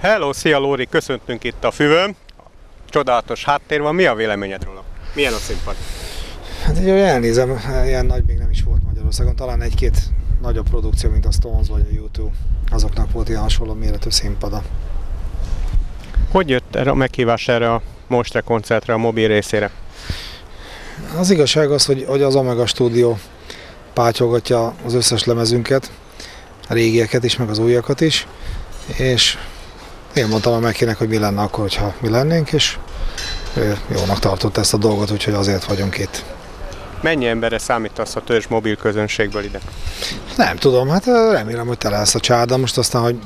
Hello, szia Lóri, köszöntünk itt a füvön. Csodálatos háttér van, mi a véleményed róla? Milyen a színpad? Hát így, hogy elnézem, ilyen nagy még nem is volt Magyarországon, talán egy-két nagyobb produkció, mint a Stones vagy a YouTube, azoknak volt ilyen hasonló méretű színpada. Hogy jött erre a meghívás erre a mostre koncertre, a mobil részére? Az igazság az, hogy az Omega stúdió pátyolgatja az összes lemezünket, a régieket is, meg az újakat is, és én mondtam a Mekinek, hogy mi lenne akkor, hogyha mi lennénk, és ő jónak tartott ezt a dolgot, úgyhogy azért vagyunk itt. Mennyi emberre számítasz a törzs mobil közönségből ide? Nem tudom, hát remélem, hogy tele lesz a csárda. Most aztán, hogy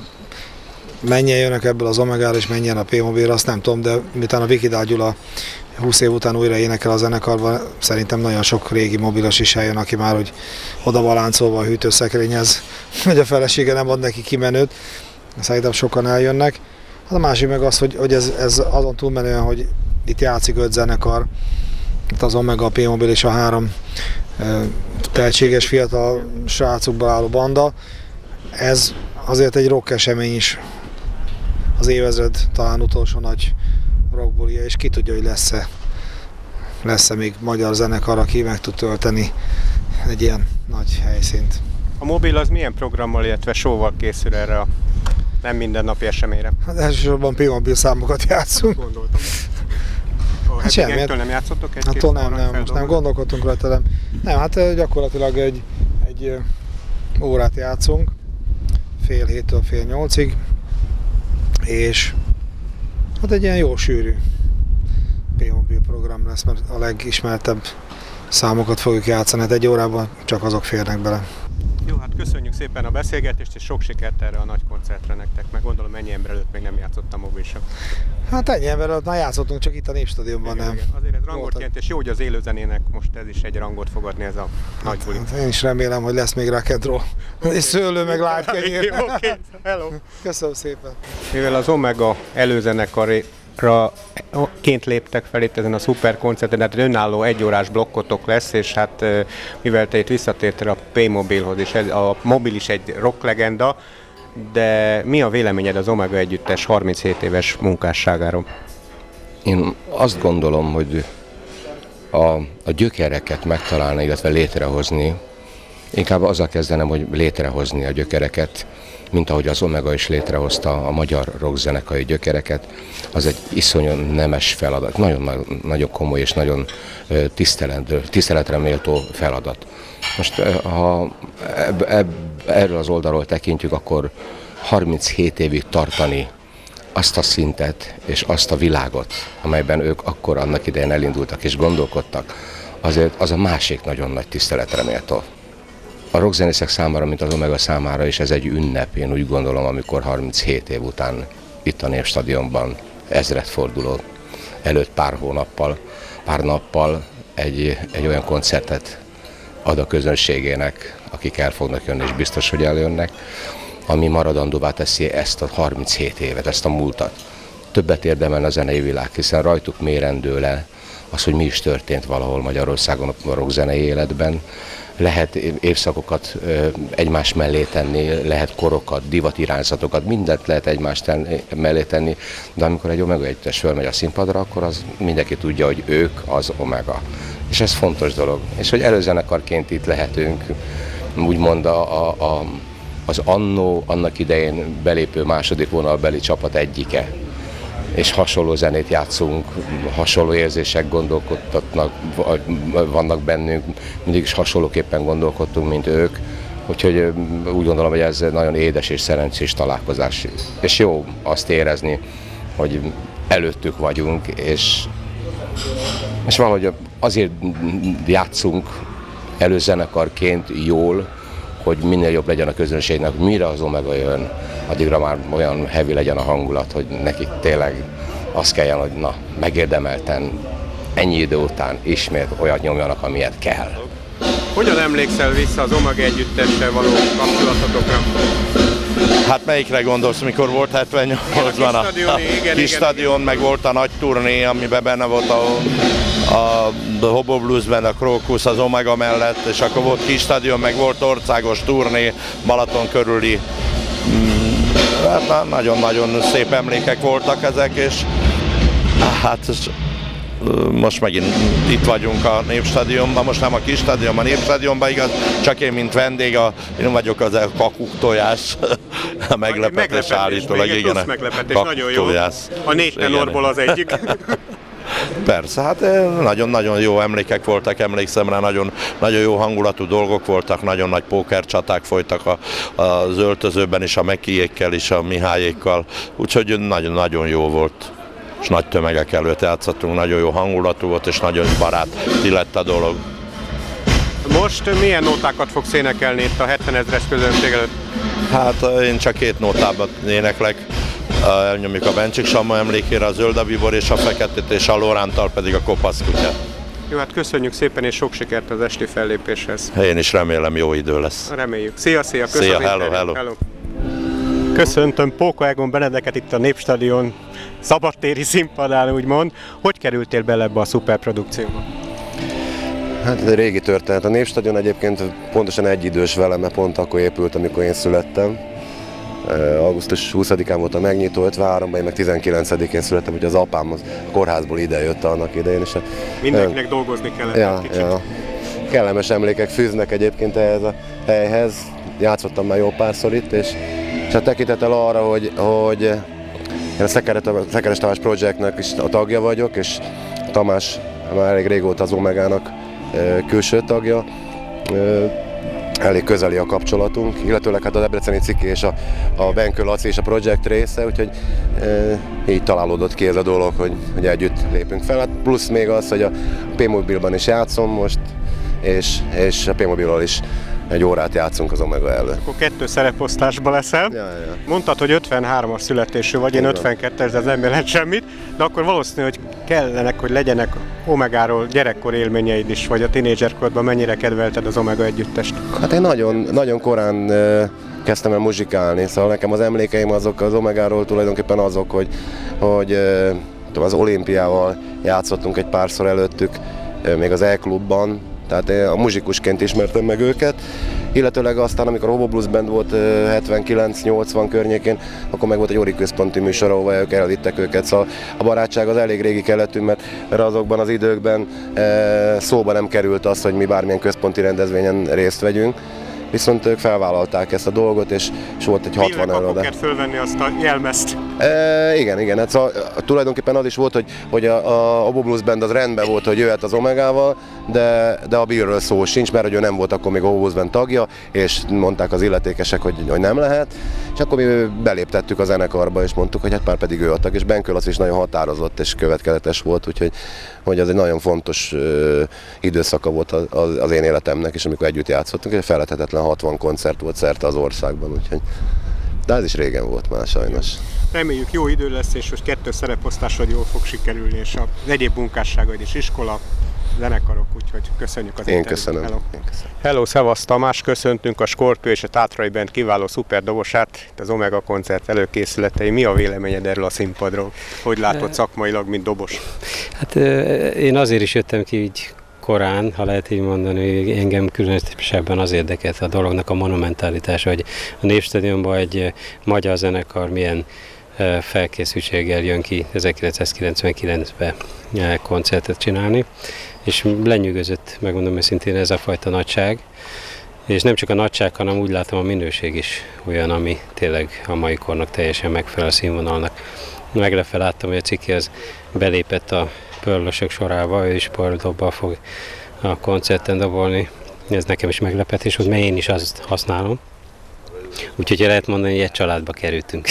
mennyien jönnek ebből az Omegára és mennyien a P.Mobilra, azt nem tudom, de miután a Vikidál Gyula 20 év után újra énekel a zenekarban, szerintem nagyon sok régi mobilos is eljön, aki már hogy oda baláncolva a hűtőszekrényhez, hogy a felesége nem ad neki kimenőt. Szerintem sokan eljönnek. Hát a másik meg az, hogy ez azon túlmenően, hogy itt játszik 5 zenekar, itt az Omega, a P.Mobil és a 3 tehetséges fiatal srácokból álló banda. Ez azért egy rock esemény is. Az évezred talán utolsó nagy rockbulia, és ki tudja, hogy lesz-e még magyar zenekar, aki meg tud tölteni egy ilyen nagy helyszínt. A mobil az milyen programmal, illetve showval készül erre a nem mindennapi eseményre? Hát elsősorban P.Mobil számokat játszunk. Gondoltam. Hát semmiért. Nem játszottok egy hát nem, most nem gondolkodtunk rajta. Nem, hát gyakorlatilag egy órát játszunk, fél héttől fél nyolcig, és hát egy ilyen jó sűrű P.Mobil program lesz, mert a legismertebb számokat fogjuk játszani, hát egy órában csak azok férnek bele. Jó, hát köszönjük szépen a beszélgetést, és sok sikert erre a nagy koncertre nektek, meg gondolom ennyi ember előtt még nem játszottam mobil sem. Hát ennyi ember előtt már játszottunk, csak itt a Népstadionban nem. Igen. Azért ez rangot jelent, és jó, hogy az élőzenének most ez is egy rangot fogadni, ez a nagy buli. Hát én is remélem, hogy lesz még rock'n'roll, okay. És szőlő, meg lágykenyér. Okay. Hello. Köszönöm szépen. Mivel az Omega előzenekarként léptek fel itt ezen a szuper koncerten, hát önálló egyórás blokkotok lesz, és hát mivel te itt visszatértél a P.Mobilhoz, és a mobil is egy rock legenda, de mi a véleményed az Omega együttes 37 éves munkásságáról? Én azt gondolom, hogy a gyökereket megtalálni, illetve létrehozni, inkább azzal kezdenem, hogy létrehozni a gyökereket, mint ahogy az Omega is létrehozta a magyar rockzenekai gyökereket, az egy iszonyan nemes feladat, nagyon komoly és nagyon tiszteletre méltó feladat. Most ha erről az oldalról tekintjük, akkor 37 évig tartani azt a szintet és azt a világot, amelyben ők akkor annak idején elindultak és gondolkodtak, azért az a másik nagyon nagy tiszteletre méltó. A rockzenészek számára, mint az Omega számára is ez egy ünnep, én úgy gondolom, amikor 37 év után itt a Népstadionban ezredforduló előtt pár nappal egy olyan koncertet ad a közönségének, akik el fognak jönni, és biztos, hogy eljönnek, ami maradandóvá teszi ezt a 37 évet, ezt a múltat. Többet érdemel a zenei világ, hiszen rajtuk mérendő le az, hogy mi is történt valahol Magyarországon a rockzenei életben. Lehet évszakokat egymás mellé tenni, lehet korokat, divatirányzatokat, mindent lehet egymás mellé tenni, de amikor egy Omega együttes fölmegy a színpadra, akkor az mindenki tudja, hogy ők az Omega. És ez fontos dolog. És hogy előzenekarként itt lehetünk, úgymond az annó, annak idején belépő második vonalbeli csapat egyike. És hasonló zenét játszunk, hasonló érzések gondolkodtatnak, vannak bennünk, mindig is hasonlóképpen gondolkodtunk, mint ők. Úgyhogy úgy gondolom, hogy ez nagyon édes és szerencsés találkozás. És jó azt érezni, hogy előttük vagyunk, és valahogy azért játszunk előzenekarként jól, hogy minél jobb legyen a közönségnek, mire az Omega jön, addigra már olyan heavy legyen a hangulat, hogy nekik tényleg azt kelljen, hogy na, megérdemelten, ennyi idő után ismét olyat nyomjanak, amilyet kell. Hogyan emlékszel vissza az Omega együttessel való kapcsolatotokra? Hát melyikre gondolsz, mikor volt 78-ban a kis stadion, meg volt a nagy turné, amiben benne volt a Hobo Blues Band, a Krókusz, az Omega mellett, és akkor volt kis stadion, meg volt országos turné, Balaton körüli Hát nagyon-nagyon szép emlékek voltak ezek, és hát most megint itt vagyunk a Népstadionban, most nem a kis stadionban, a Népstadionban, igaz, csak én, mint vendég, én vagyok az a kakuktojás, a meglepetés állítólag, igen, a meglepetés, nagyon jó, a négy tenorból az egyik. Persze, hát nagyon-nagyon jó emlékek voltak, emlékszem rá, nagyon jó hangulatú dolgok voltak, nagyon nagy pókercsaták folytak az öltözőben is, a Mekiékkel is, a Mihályékkal, úgyhogy nagyon-nagyon jó volt. És nagy tömegek előtt játszottunk, nagyon jó hangulatú volt, és nagyon baráti lett a dolog. Most milyen nótákat fogsz énekelni itt a 70 000-es közönség előtt? Hát én csak két nótában éneklek. Elnyomjuk a Bencsik Sama emlékére, a Zöld a Bibor és a Feketét, és a Lorántal pedig a Kopasz Kutyát. Jó, hát köszönjük szépen, és sok sikert az esti fellépéshez. Én is remélem, jó idő lesz. Reméljük. Szia, szia, köszönöm. Szia, hello, hello, hello. Köszöntöm Póka Egon Benedeket itt a Népstadion szabadtéri színpadán, úgymond. Hogy kerültél bele ebbe a szuperprodukcióba? Hát ez egy régi történet. A Népstadion egyébként pontosan egyidős velem, mert pont akkor épült, amikor én születtem. Augusztus 20-án volt a megnyitó, 53-ban, én meg 19-én születtem, hogy az apám az kórházból idejött annak idején. És mindenkinek dolgozni kellett egy kicsit. Ja. Kellemes emlékek fűznek egyébként ehhez a helyhez. Játszottam már jó párszor itt, és hát tekintettel arra, hogy én a Szekeres Tamás projektnek is a tagja vagyok, és Tamás már elég régóta az Omegának külső tagja, elég közeli a kapcsolatunk, illetőleg hát a debreceni Ciki és a Benkő Laci és a projekt része, úgyhogy így találódott ki ez a dolog, hogy együtt lépünk fel. Hát plusz még az, hogy a P.Mobilban is játszom most, és a P.Mobilról is egy órát játszunk az Omega előtt. Akkor kettő szereposztásban leszel. Ja. Mondtad, hogy 53-as születésű vagy, én 52-es, de ez nem jelent semmit, de akkor valószínű, hogy kellenek, hogy legyenek Omegáról gyerekkor élményeid is, vagy a tínédzserkorban mennyire kedvelted az Omega együttest? Hát én nagyon korán kezdtem el muzsikálni, szóval nekem az emlékeim azok az Omegáról tulajdonképpen azok, hogy az olimpiával játszottunk egy párszor előttük, még az E-klubban, tehát én a muzsikusként ismertem meg őket, illetőleg aztán, amikor a Hobo Blues Band volt 79-80 környékén, akkor meg volt egy Óri Központi műsor, ahol ők elvittek őket, szóval a barátság az elég régi keletű, mert azokban az időkben szóba nem került az, hogy mi bármilyen központi rendezvényen részt vegyünk, viszont ők felvállalták ezt a dolgot, és volt egy 60 előadás. Mivel fölvenni azt a jelmezt? Igen, hát szóval, tulajdonképpen az is volt, hogy a Hobo Blues Band az rendben volt, hogy jöhet az Omegával, de a Billről szó sincs, mert hogy ő nem volt akkor még a Hobo Blues Band tagja, és mondták az illetékesek, hogy nem lehet, és akkor mi beléptettük a zenekarba, és mondtuk, hogy hát már pedig ő a tag, és Benkő Laci is nagyon határozott és következetes volt, úgyhogy az egy nagyon fontos időszaka volt az én életemnek, és amikor együtt játszottunk, és felelhetetlen 60 koncert volt szerte az országban, úgyhogy... De ez is régen volt már sajnos. Reméljük jó idő lesz, és most kettő szereposztásod jól fog sikerülni, és az egyéb munkásságod is, iskola, zenekarok, úgyhogy köszönjük az interjút. Én köszönöm. Hello, szevasz Tamás, köszöntünk a Scorpio és a Tátrai Band kiváló szuperdobosát, itt az Omega koncert előkészületei. Mi a véleményed erről a színpadról? Hogy látod szakmailag, mint dobos? Hát én azért is jöttem ki így korán, ha lehet így mondani, engem különösebben az érdekelt a dolognak a monumentálitása, hogy a Népstadionban egy magyar zenekar milyen felkészültséggel jön ki 1999-ben koncertet csinálni, és lenyűgözött, megmondom őszintén, ez a fajta nagyság, és nem csak a nagyság, hanem úgy látom a minőség is olyan, ami tényleg a mai kornak teljesen megfelel a színvonalnak. Meglepve láttam, hogy a Ciki az belépett a pörlösök sorába, ő is pörldobbal fog a koncerten dobolni. Ez nekem is meglepetés volt, mert én is azt használom. Úgyhogy lehet mondani, hogy egy családba kerültünk.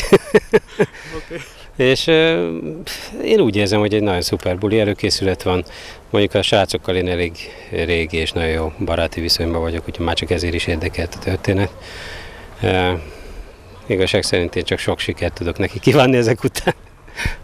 Okay. És én úgy érzem, hogy egy nagyon szuper buli előkészület van. Mondjuk a srácokkal én elég régi és nagyon jó baráti viszonyban vagyok, úgyhogy már csak ezért is érdekelt a történet. Igazság szerint én csak sok sikert tudok neki kívánni ezek után.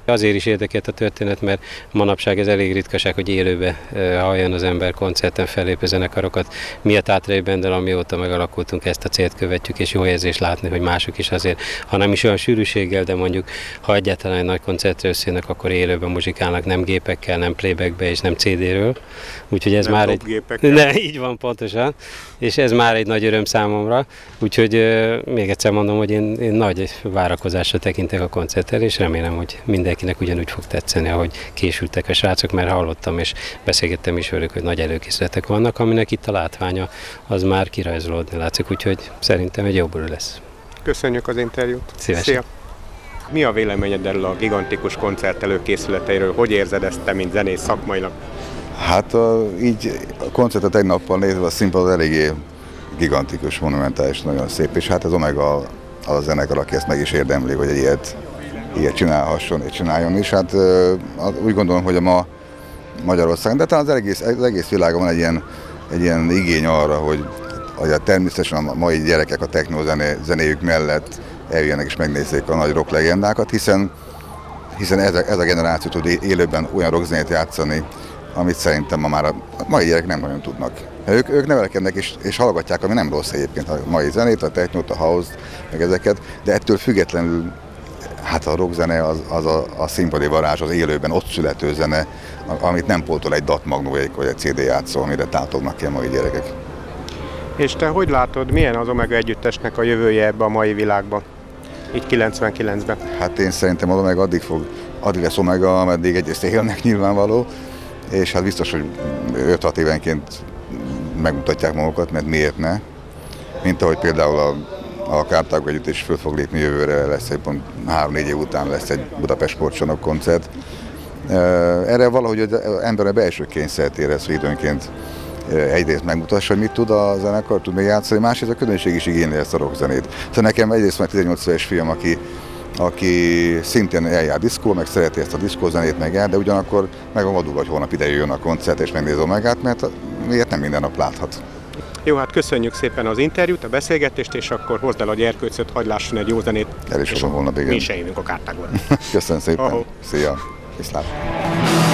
Azért is érdekelt a történet, mert manapság ez elég ritkaság, hogy élőbe halljon az ember koncerten fellépő zenekarokat. Mi a Tátrai Banddel, amióta megalakultunk, ezt a célt követjük, és jó érzés látni, hogy mások is azért, ha nem is olyan sűrűséggel, de mondjuk, ha egyáltalán egy nagy koncertre összejönnek, akkor élőben muzsikálnak, nem gépekkel, nem playbackbe és nem CD-ről. Úgyhogy ez nem már egy... Ne, így van, pontosan. És ez már egy nagy öröm számomra. Úgyhogy még egyszer mondom, hogy én nagy várakozásra tekintek a koncerttel, és remélem, hogy mindenkinek ugyanúgy fog tetszeni, ahogy készültek a srácok, mert hallottam és beszélgettem is velük, hogy nagy előkészületek vannak, aminek itt a látványa az már kirajzolódni látszik, úgyhogy szerintem egy jó buli lesz. Köszönjük az interjút! Szívesen! Szia. Mi a véleményed erről a gigantikus koncert előkészületeiről? Hogy érzed ezt te, mint zenész szakmailag? Hát így a koncertet egy nappal nézve a színpad eléggé gigantikus, monumentális, nagyon szép, és hát az Omega az a zenekar, aki ezt meg is érdemli, hogy egy ilyet csinálhasson és csináljon is. Hát úgy gondolom, hogy a ma Magyarországon, de talán az egész világon van egy ilyen igény arra, hogy a természetesen a mai gyerekek a technózenéjük mellett eljönnek és megnézzék a nagy rock legendákat, hiszen ez a generáció tud élőben olyan rockzenét játszani, amit szerintem ma már a mai gyerekek nem nagyon tudnak. Ők nevelkednek és hallgatják, ami nem rossz egyébként, a mai zenét, a technót, a house-t, meg ezeket, de ettől függetlenül hát a rockzene az a színpadi varázs, az élőben ott születő zene, amit nem pótol egy datmagnó vagy egy CD játszó, amire tátognak ki a mai gyerekek. És te hogy látod, milyen az Omega együttesnek a jövője ebbe a mai világban, így 99-ben? Hát én szerintem az Omega addig lesz Omega, ameddig egyrészt élnek nyilvánvaló, és hát biztos, hogy 5-6 évenként megmutatják magukat, mert miért ne? Mint ahogy például a Kártágó együtt is föl fog lépni jövőre, lesz egy pont 3-4 év után lesz egy Budapest Sportcsarnok koncert. Erre valahogy az ember a belső kényszert érez, hogy időnként egyrészt megmutassa, hogy mit tud a zenekar, tud még játszani, másrészt a közönség is igényli ezt a rockzenét. Szóval nekem egyrészt meg 18 éves fiam, aki szintén eljár diszkó, meg szereti ezt a diszkózenét, meg el, de ugyanakkor meg a vadul, hogy holnap ide jön a koncert és megnéz Omegát, mert ilyet nem minden nap láthat. Jó, hát köszönjük szépen az interjút, a beszélgetést, és akkor hozd el a gyerkőcöt, hagyd lásson egy jó zenét. El is hozom holnap, igen. Mi se jövünk a Kártágóra. Köszönöm szépen. Ahó. Szia. Viszlát.